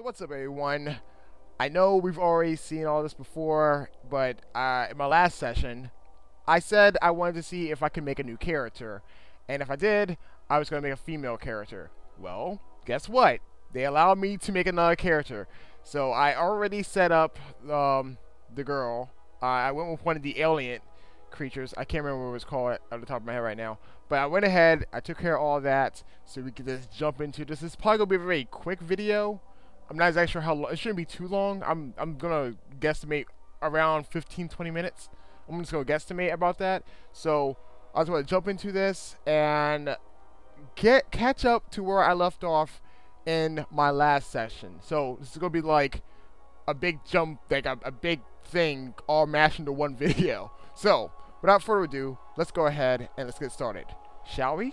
So what's up, everyone? I know we've already seen all this before, but in my last session, I said I wanted to see if I could make a new character, and if I did, I was going to make a female character. Well, guess what? They allowed me to make another character. So I already set up the girl. I went with one of the alien creatures. I can't remember what it was called off the top of my head right now. But I went ahead, I took care of all that, so we could just jump into this. This is probably going to be a very quick video. I'm not exactly sure how long. It shouldn't be too long. I'm going to guesstimate around 15-20 minutes. I'm just going to guesstimate about that. So I just want to jump into this and catch up to where I left off in my last session. So this is going to be like a big jump, like a big thing all mashed into one video. So without further ado, let's go ahead and let's get started. Shall we?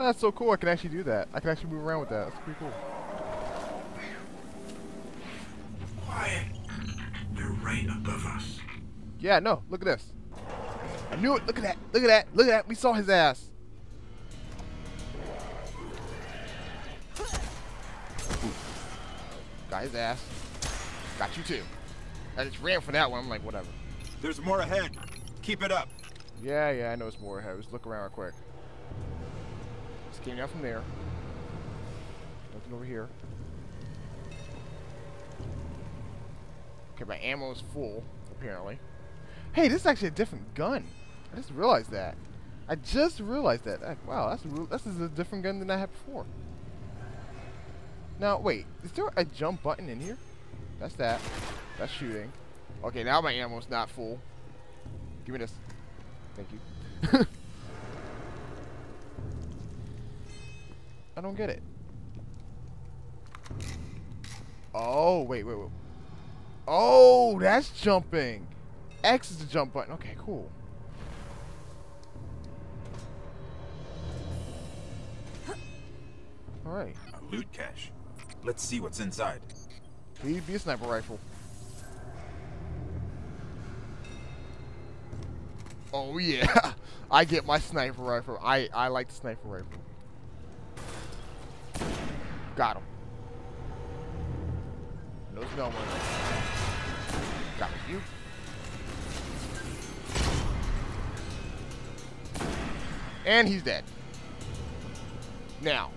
Oh, that's so cool, I can actually do that. I can actually move around with that. That's pretty cool. Quiet. They're right above us. Yeah, no, look at this. I knew it. Look at that. Look at that. Look at that. We saw his ass. Ooh. Got his ass. Got you too. I just ran for that one. I'm like, whatever. There's more ahead. Keep it up. Yeah, yeah, I know it's more ahead. Let's look around real quick. Came out from there. Nothing over here. Okay, my ammo is full, apparently. Hey, this is actually a different gun. I just realized that. Wow, this is a different gun than I had before. Now, wait. Is there a jump button in here? That's that. That's shooting. Okay, now my ammo's not full. Give me this. Thank you. I don't get it. Oh, wait, wait, wait. Oh, that's jumping. X is the jump button. Okay, cool. All right. A loot cache. Let's see what's inside. Please be a sniper rifle. Oh, yeah. I get my sniper rifle. I like the sniper rifle. Got him. No snow. Got you. And he's dead. Now,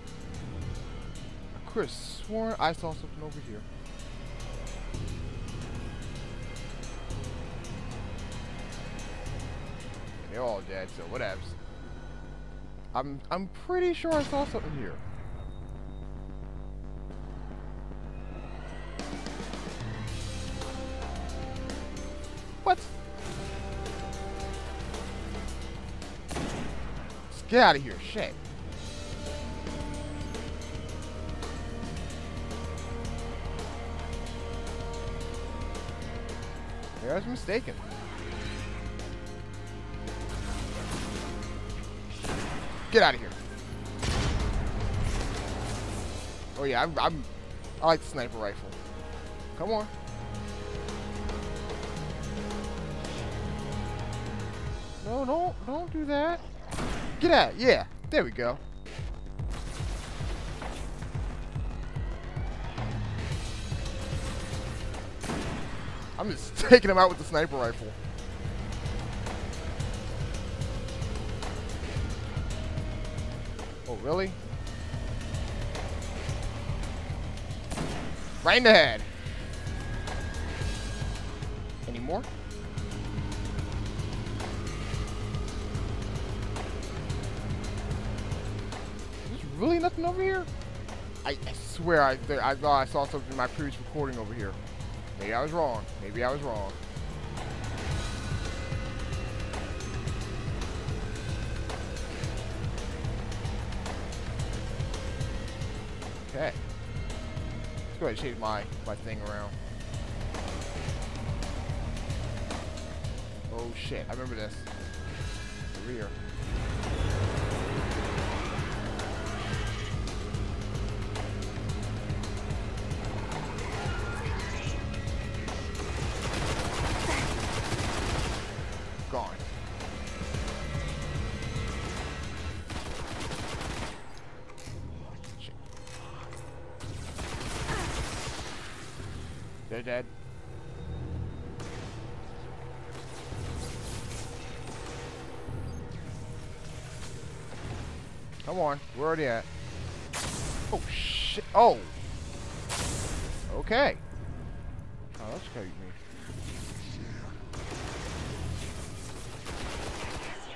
I could have sworn I saw something over here. They're all dead, so whatevs. I'm pretty sure I saw something here. Get out of here, shit. I was mistaken. Get out of here. Oh yeah, I like the sniper rifle. Come on. No, don't do that. Get out! Yeah, there we go. I'm just taking him out with the sniper rifle. Oh, really? Right in the head. Any more? Really nothing over here? I swear I thought I saw something in my previous recording over here. Maybe I was wrong. Maybe I was wrong. Okay. Let's go ahead and change my thing around. Oh shit, I remember this. Over here. They're dead. Come on, where are they at? Oh shit! Oh. Okay. Oh, that's crazy.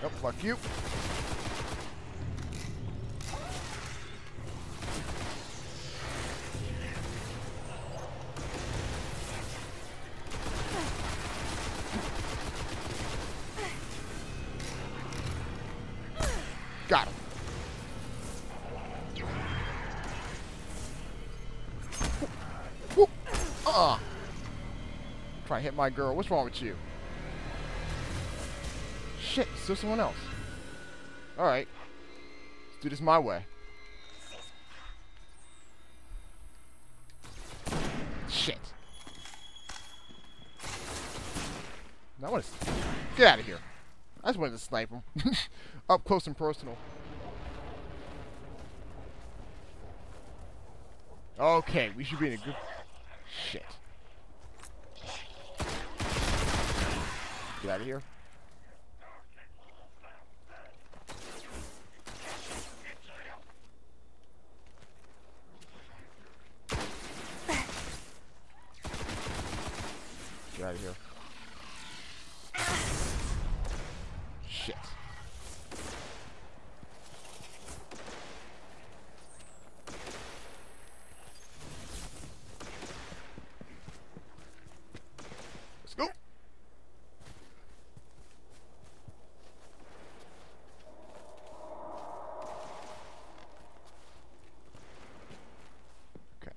Oh, fuck you. Got him. Whoop. Uh-uh. Try to hit my girl. What's wrong with you? Shit, it's still someone else. Alright. Let's do this my way. Shit. Now what is... Get out of here. I just wanted to snipe him. Up close and personal. Okay, we should be in a group. Shit. Get out of here. Get out of here. Shit. Let's go. Okay. What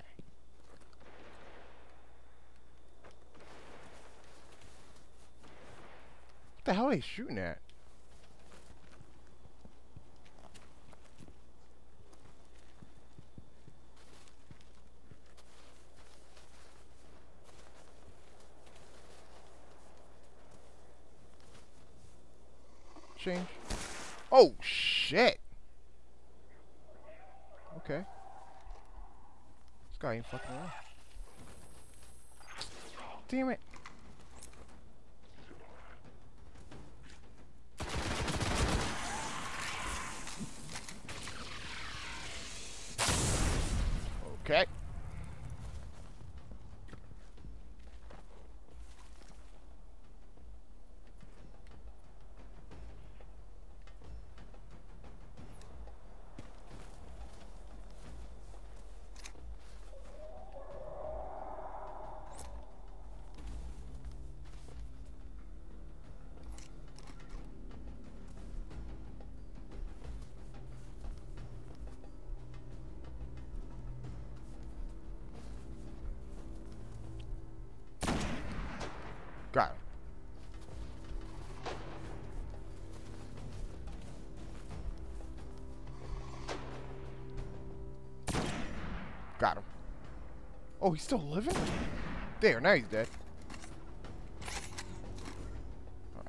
the hell are they shooting at? Change. Oh shit. Okay. This guy ain't fucking around. Damn it. Okay. Got it. Got him. Oh, he's still living? There, now he's dead. All right.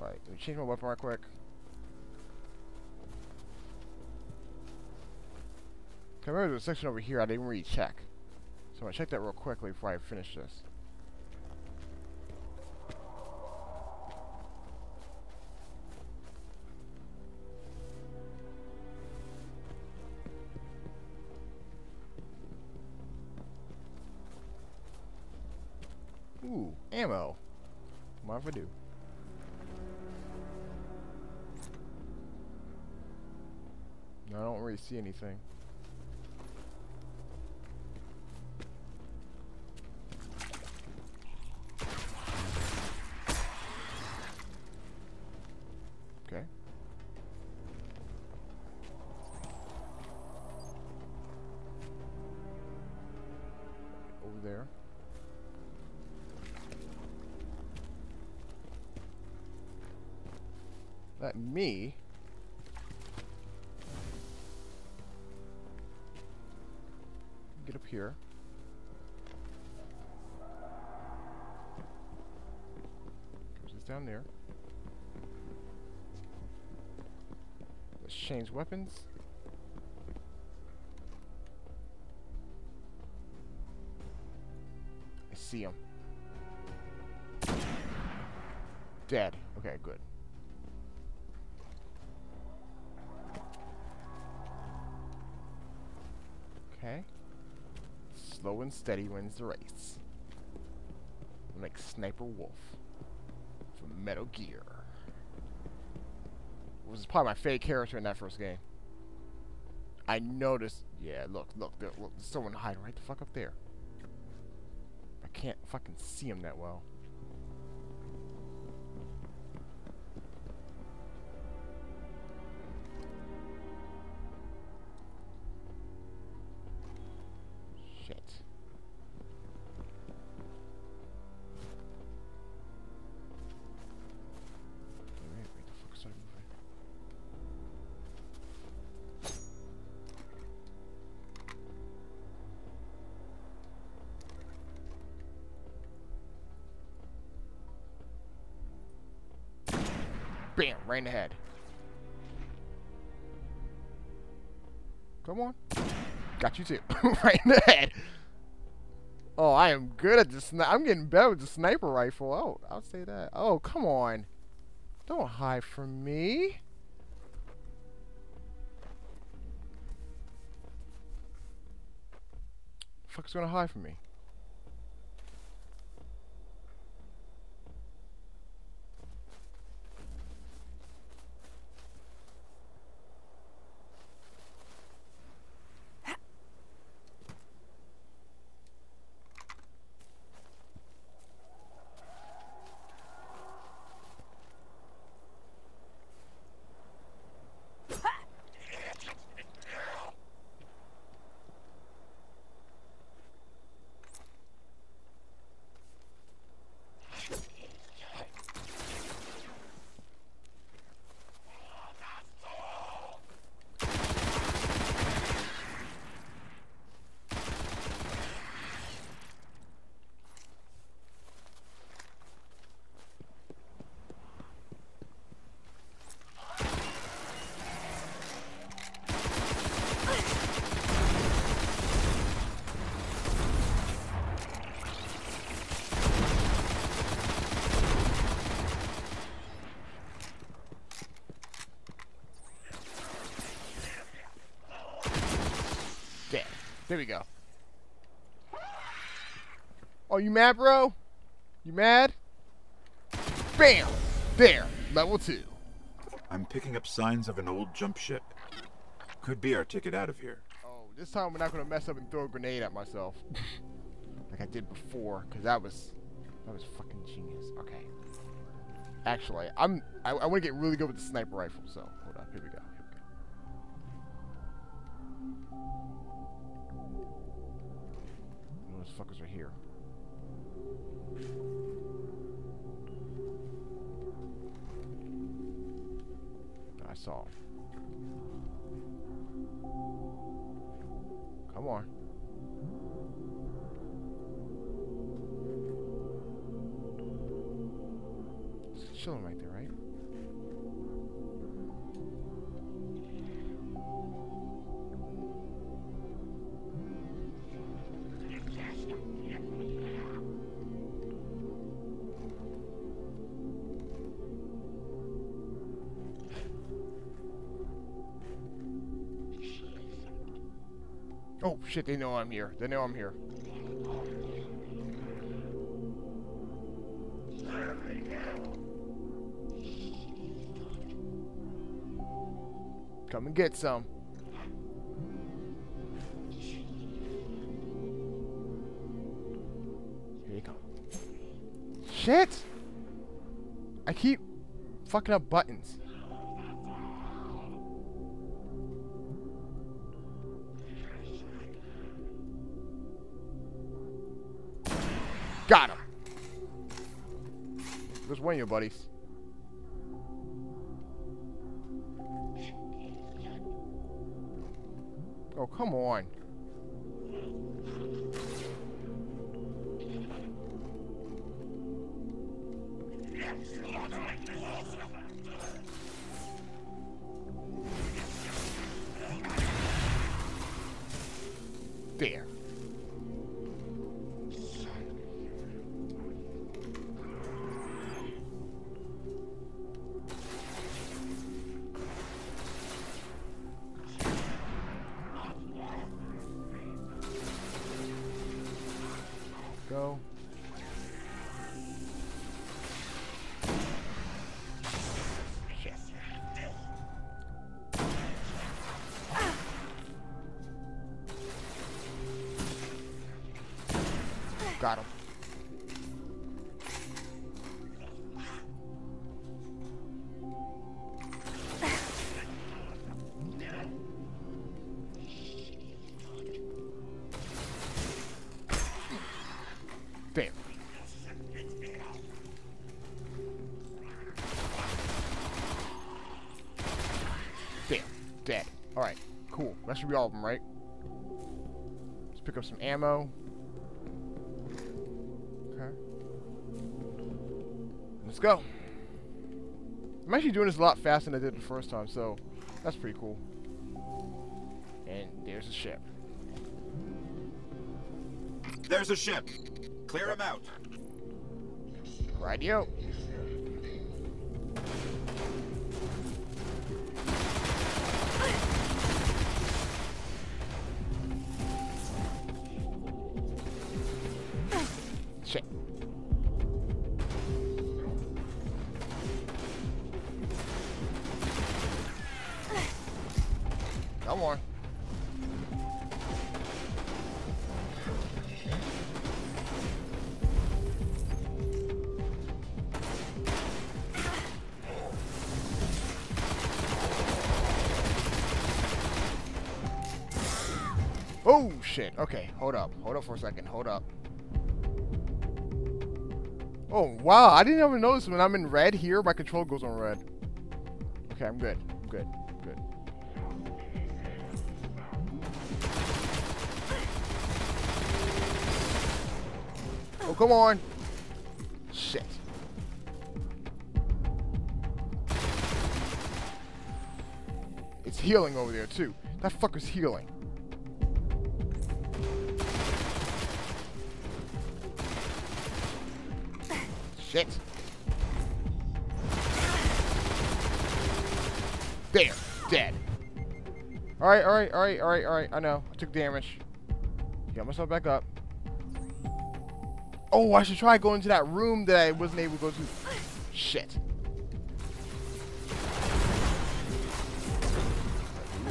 All right, let me change my weapon right quick. I remember there's a section over here I didn't really check. So I'm going to check that real quickly before I finish this. Ooh, ammo. What if I do? No, I don't really see anything. There. Let me. Get up here. There's this down there. Let's change weapons. see him. Dead. Okay, good. Okay. Slow and steady wins the race. I'm like Sniper Wolf from Metal Gear. It was probably my favorite character in that first game. I noticed. Yeah, look, there's someone hiding right the fuck up there. I can't fucking see him that well. Shit. Bam! Right in the head. Come on. Got you too. Right in the head. Oh, I am good at this. I'm getting better with the sniper rifle. Oh, I'll say that. Oh, come on. Don't hide from me. The fuck's gonna hide from me? There we go. Oh, you mad, bro? You mad? Bam! There. Level 2. I'm picking up signs of an old jump ship. Could be our ticket out of here. Oh, this time we're not gonna mess up and throw a grenade at myself. Like I did before, because that was fucking genius. Okay. Actually, I wanna get really good with the sniper rifle, so hold on, here we go. Fuckers are here. I saw him. Come on. It's chilling right there, right? Oh shit, they know I'm here. They know I'm here. Come and get some. Here you go. Shit! I keep fucking up buttons. Got him. There's one of your buddies. Oh, come on. There. Got him. Should be all of them, right? Let's pick up some ammo. Okay. Let's go. I'm actually doing this a lot faster than I did the first time, so that's pretty cool. And there's a ship. There's a ship. Clear him out. Rightio. Oh shit, okay, hold up for a second, Oh wow, I didn't even notice when I'm in red here, my control goes on red. Okay, I'm good, I'm good. Oh, come on! Shit. It's healing over there too. That fucker's healing. Shit. There. Dead. Alright, alright. I know. I took damage. Got myself back up. Oh, I should try going to that room that I wasn't able to go to. Shit.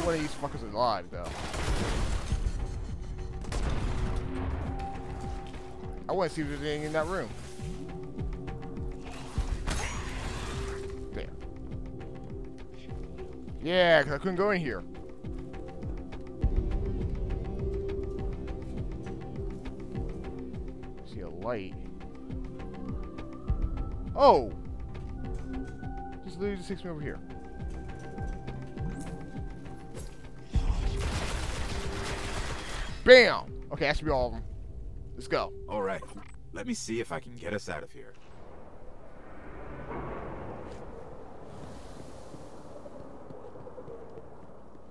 One of these fuckers is alive, though. I want to see if there's anything in that room. Yeah, because I couldn't go in here. See a light. Oh! This literally just takes me over here. Bam! Okay, that should be all of them. Let's go. Alright, let me see if I can get us out of here.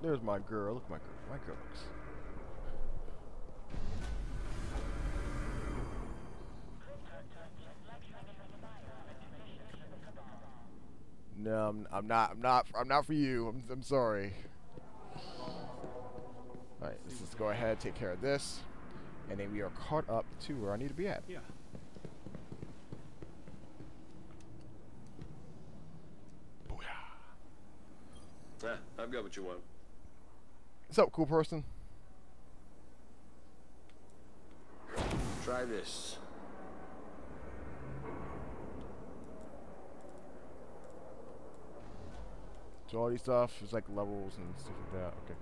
There's my girl. Look, my girl looks. No, I'm not for you. I'm sorry. All right, let's just go ahead, take care of this, and then we are caught up to where I need to be at. Yeah. Booyah. I've got what you want. What's up, cool person? Try this. So all these stuff is like levels and stuff like that. Okay.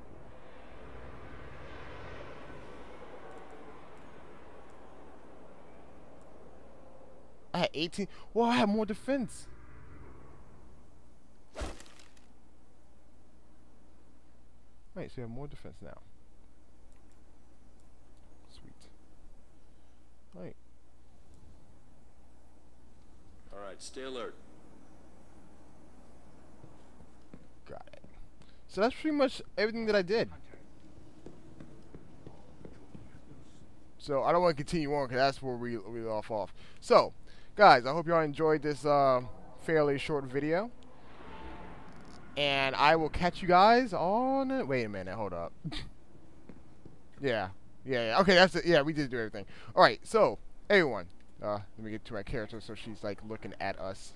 I had 18. Well, I had more defense. Wait, so you have more defense now. Sweet. Right. Alright, stay alert. Got it. So that's pretty much everything that I did. So I don't want to continue on because that's where we left off. So, guys, I hope y'all enjoyed this fairly short video. And I will catch you guys on it. Wait a minute, hold up. yeah. Okay, that's it. Yeah, we did do everything. All right, so everyone, let me get to my character so she's like looking at us.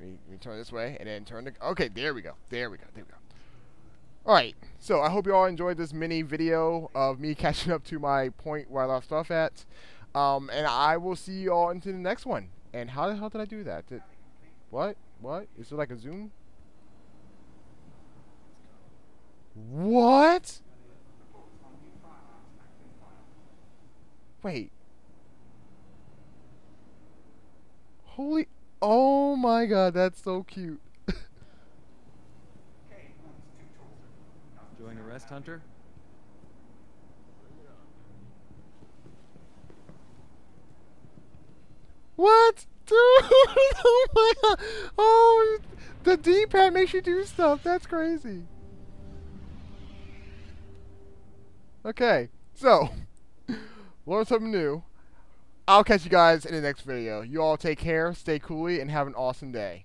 We turn this way and then turn the. Okay, there we go. All right, so I hope you all enjoyed this mini video of me catching up to my point where I left off at. And I will see you all into the next one. And how the hell did I do that? What? Is there like a zoom? What? Wait. Holy... Oh my god, that's so cute. Doing a rest, Hunter? What? Dude! Oh my god! Oh, the D-pad makes you do stuff. That's crazy. Okay, so... learn something new. I'll catch you guys in the next video. You all take care, stay cooly, and have an awesome day.